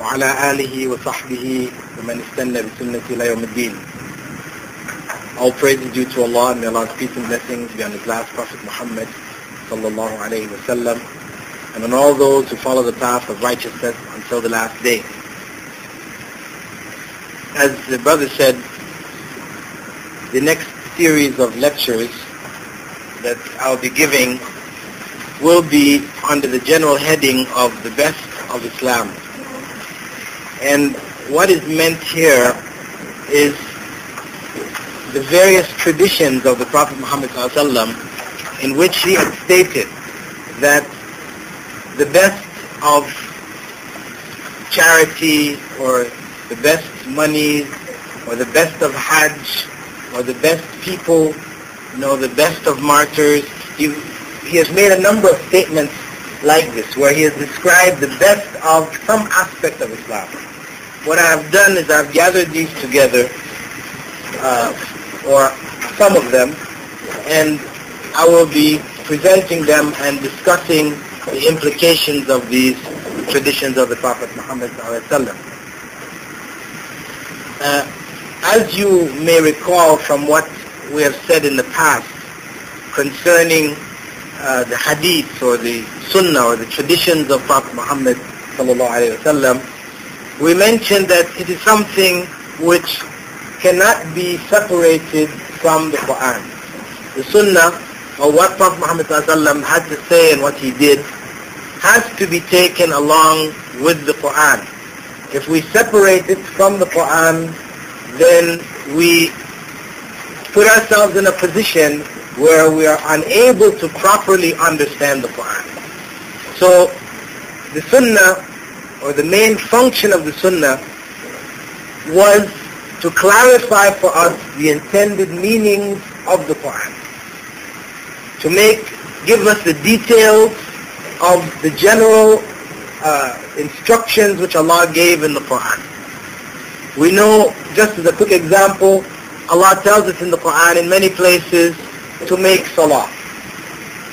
وعلى آله وصحبه ومن استنى بسنة إلى يوم الدين. All praise is due to Allah, and may Allah's peace and blessings be on His last Prophet Muhammad sallallahu alayhi wa sallam, and on all those who follow the path of righteousness until the last day. As the brother said, the next series of lectures that I'll be giving will be under the general heading of the best of Islam. And what is meant here is the various traditions of the Prophet Muhammad ﷺ in which he had stated that the best of charity or the best money or the best of Hajj or the best people, the best of martyrs. He has made a number of statements like this, where he has described the best of some aspect of Islam. What I have done is I've gathered these together, or some of them, and I will be presenting them and discussing the implications of these traditions of the Prophet Muhammad ﷺ. As you may recall from what we have said in the past concerning the Hadith or the Sunnah or the traditions of Prophet Muhammad ﷺ, we mentioned that it is something which cannot be separated from the Qur'an. The Sunnah, or what Prophet Muhammad ﷺ had to say and what he did, has to be taken along with the Qur'an. If we separate it from the Qur'an, then we put ourselves in a position where we are unable to properly understand the Qur'an. So the Sunnah, or the main function of the Sunnah, was to clarify for us the intended meanings of the Qur'an, to give us the details of the general instructions which Allah gave in the Qur'an. We know, just as a quick example, Allah tells us in the Qur'an in many places to make salah,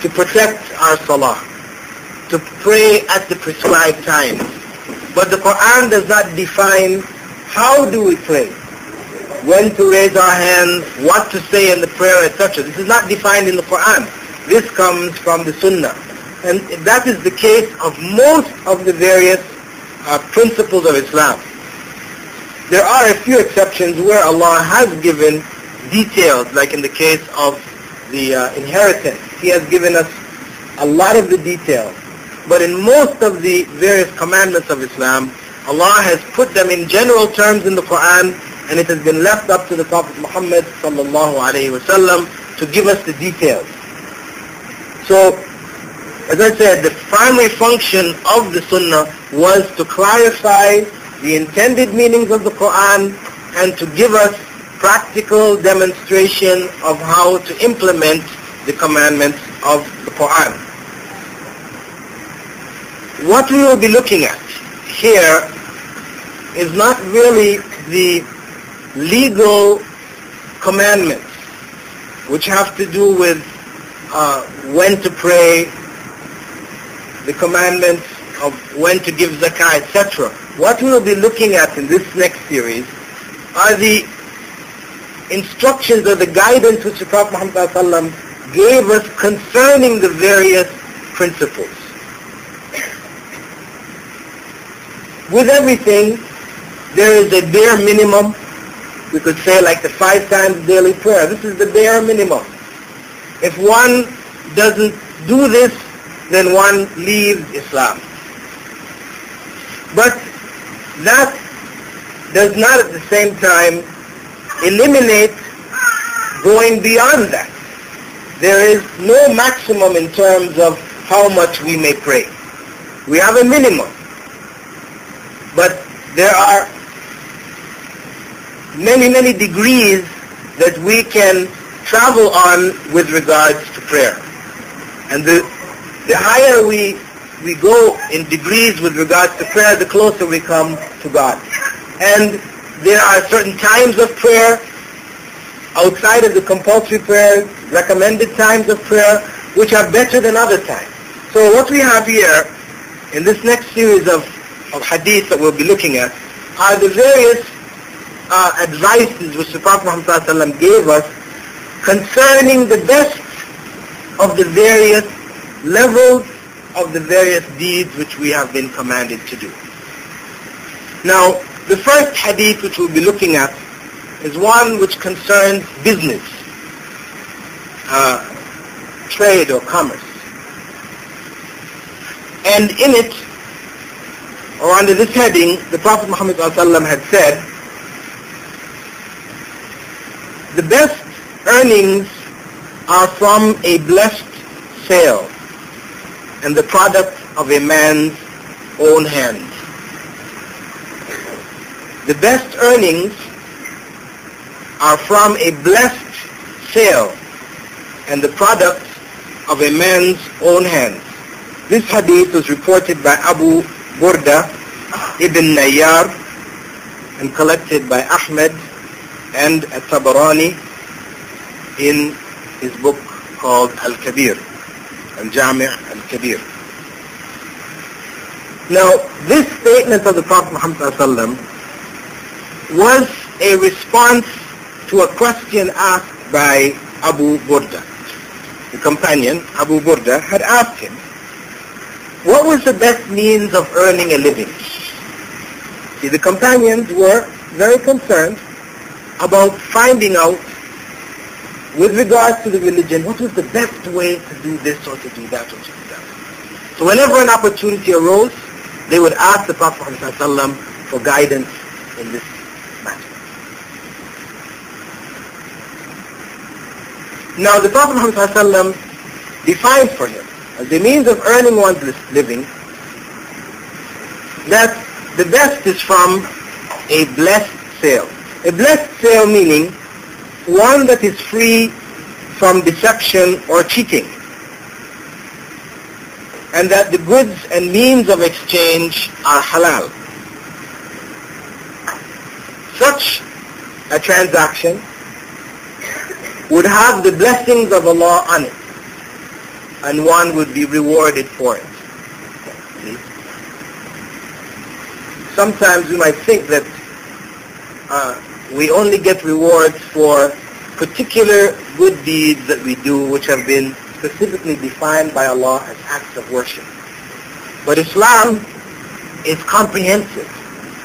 to protect our salah, to pray at the prescribed times. But the Qur'an does not define how do we pray, when to raise our hands, what to say in the prayer, etc. This is not defined in the Qur'an. This comes from the Sunnah. And that is the case of most of the various principles of Islam. There are a few exceptions where Allah has given details, like in the case of the inheritance. He has given us a lot of the details. But in most of the various commandments of Islam, Allah has put them in general terms in the Qur'an, and it has been left up to the Prophet Muhammad sallallahu alayhi wa sallam to give us the details. So, as I said, the primary function of the Sunnah was to clarify the intended meanings of the Qur'an and to give us practical demonstration of how to implement the commandments of the Qur'an. What we will be looking at here is not really the legal commandments which have to do with when to pray, the commandments of when to give zakah, etc. What we will be looking at in this next series are the instructions or the guidance which the Prophet Muhammad ﷺ gave us concerning the various principles. With everything, there is a bare minimum. We could say like the 5 times daily prayer. This is the bare minimum. If one doesn't do this, then one leaves Islam. But that does not at the same time eliminate going beyond that. There is no maximum in terms of how much we may pray. We have a minimum. But there are many, many degrees that we can travel on with regards to prayer. And the higher we go in degrees with regards to prayer, the closer we come to God. And there are certain times of prayer outside of the compulsory prayers, recommended times of prayer, which are better than other times. So what we have here in this next series of of hadith that we'll be looking at are the various advices which the Prophet Muhammad gave us concerning the best of the various levels of the various deeds which we have been commanded to do. Now, the first hadith which we'll be looking at is one which concerns business, trade or commerce. And in it, or under this heading, the Prophet Muhammad had said, the best earnings are from a blessed sale and the product of a man's own hand. The best earnings are from a blessed sale and the product of a man's own hand. This hadith was reported by Abu Burda ibn Nayyar and collected by Ahmed and At-Tabarani in his book called Al-Kabir, Al-Jami' Al-Kabir. Now, this statement of the Prophet Muhammad was a response to a question asked by Abu Burda. The companion, Abu Burda, had asked him, what was the best means of earning a living? See, the companions were very concerned about finding out, with regards to the religion, what was the best way to do this or to do that or to do that. So whenever an opportunity arose, they would ask the Prophet ﷺ for guidance in this matter. Now the Prophet ﷺ defined for him, as the means of earning one's living, that the best is from a blessed sale. A blessed sale meaning one that is free from deception or cheating, and that the goods and means of exchange are halal. Such a transaction would have the blessings of Allah on it, and one would be rewarded for it. Sometimes we might think that we only get rewards for particular good deeds that we do, which have been specifically defined by Allah as acts of worship. But Islam is comprehensive.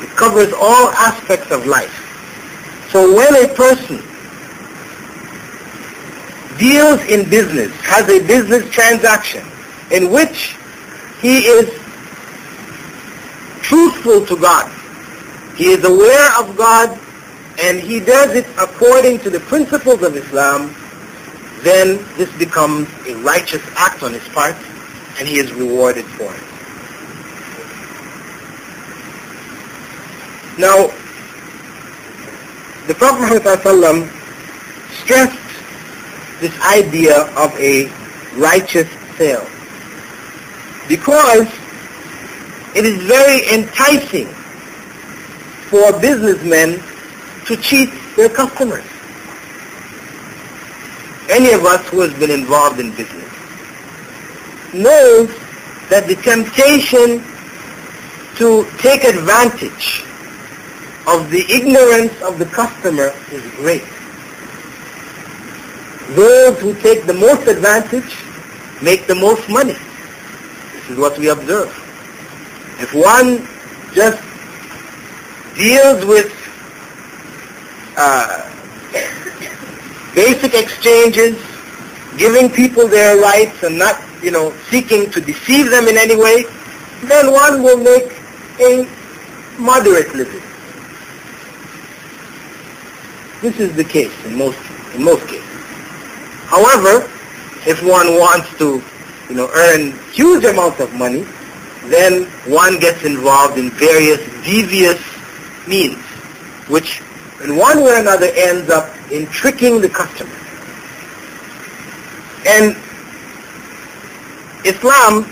It covers all aspects of life. So when a person deals in business, has a business transaction in which he is truthful to God, he is aware of God, and he does it according to the principles of Islam, then this becomes a righteous act on his part, and he is rewarded for it. Now, the Prophet Muhammad stressed this idea of a righteous sale, because it is very enticing for businessmen to cheat their customers. Any of us who has been involved in business knows that the temptation to take advantage of the ignorance of the customer is great. Those who take the most advantage make the most money. This is what we observe. If one just deals with basic exchanges, giving people their rights and not, seeking to deceive them in any way, then one will make a moderate living. This is the case in most cases. However, if one wants to, earn huge amounts of money, then one gets involved in various devious means, which in one way or another ends up in tricking the customer. And Islam,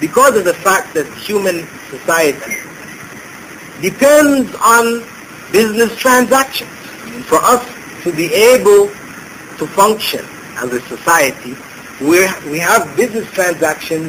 because of the fact that human society depends on business transactions, for us to be able to function as a society, we have business transactions